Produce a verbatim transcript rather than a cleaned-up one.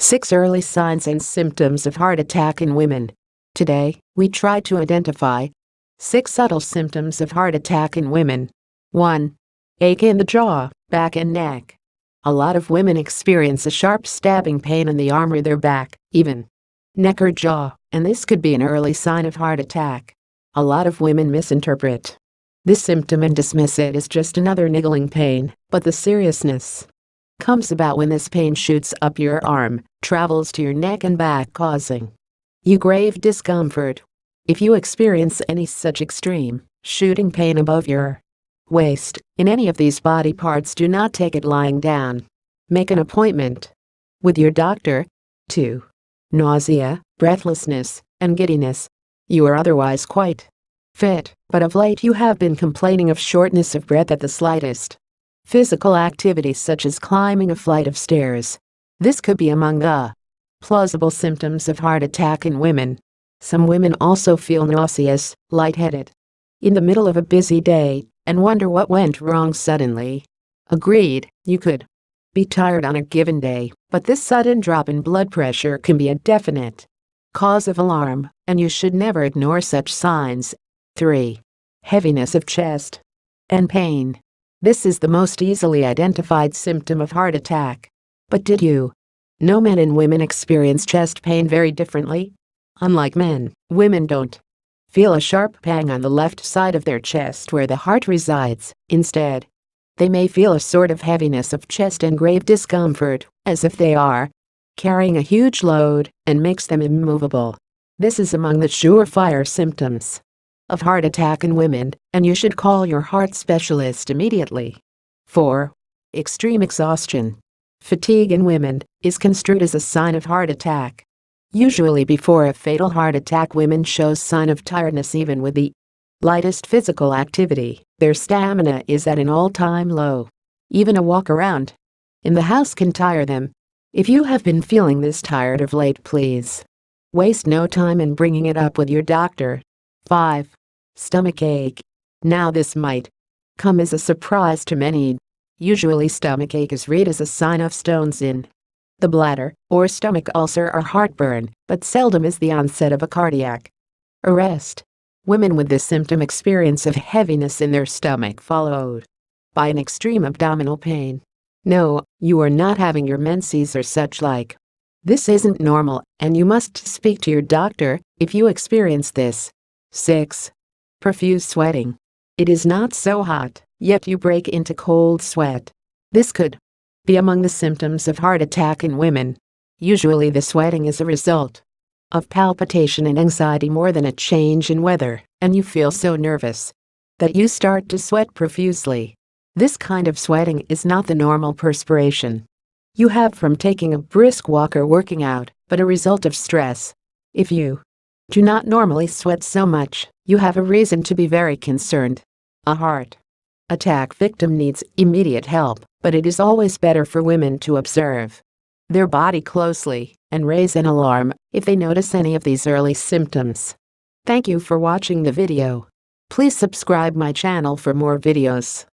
six Early Signs and Symptoms of Heart Attack in Women. Today, we try to identify six subtle symptoms of heart attack in women. one Ache in the jaw, back and neck. A lot of women experience a sharp stabbing pain in the arm or their back, even neck or jaw, and this could be an early sign of heart attack. A lot of women misinterpret this symptom and dismiss it as just another niggling pain, but the seriousness comes about when this pain shoots up your arm, travels to your neck and back, causing you grave discomfort. If you experience any such extreme, shooting pain above your waist, in any of these body parts, do not take it lying down. Make an appointment with your doctor. two Nausea, breathlessness, and giddiness. You are otherwise quite fit, but of late you have been complaining of shortness of breath at the slightest physical activity, such as climbing a flight of stairs. This could be among the plausible symptoms of heart attack in women. Some women also feel nauseous, lightheaded in the middle of a busy day, and wonder what went wrong suddenly. Agreed, you could be tired on a given day, but this sudden drop in blood pressure can be a definite cause of alarm, and you should never ignore such signs. three Heaviness of chest and pain. This is the most easily identified symptom of heart attack. But did you know men and women experience chest pain very differently? Unlike men, women don't feel a sharp pang on the left side of their chest where the heart resides. Instead, they may feel a sort of heaviness of chest and grave discomfort, as if they are carrying a huge load, and makes them immovable. This is among the surefire symptoms of heart attack in women, and you should call your heart specialist immediately. four Extreme exhaustion. Fatigue in women is construed as a sign of heart attack. Usually before a fatal heart attack, women show sign of tiredness even with the lightest physical activity. Their stamina is at an all-time low. Even a walk around in the house can tire them. If you have been feeling this tired of late, please waste no time in bringing it up with your doctor. five Stomach ache. Now this might come as a surprise to many. Usually stomach ache is read as a sign of stones in the bladder, or stomach ulcer or heartburn, but seldom is the onset of a cardiac arrest. Women with this symptom experience a heaviness in their stomach followed by an extreme abdominal pain. No, you are not having your menses or such like. This isn't normal, and you must speak to your doctor if you experience this. six Profuse sweating. It is not so hot, yet you break into cold sweat. This could be among the symptoms of heart attack in women. Usually the sweating is a result of palpitation and anxiety more than a change in weather, and you feel so nervous that you start to sweat profusely. This kind of sweating is not the normal perspiration you have from taking a brisk walk or working out, but a result of stress. If you do not normally sweat so much, you have a reason to be very concerned. A heart attack victim needs immediate help, but it is always better for women to observe their body closely and raise an alarm if they notice any of these early symptoms. Thank you for watching the video. Please subscribe my channel for more videos.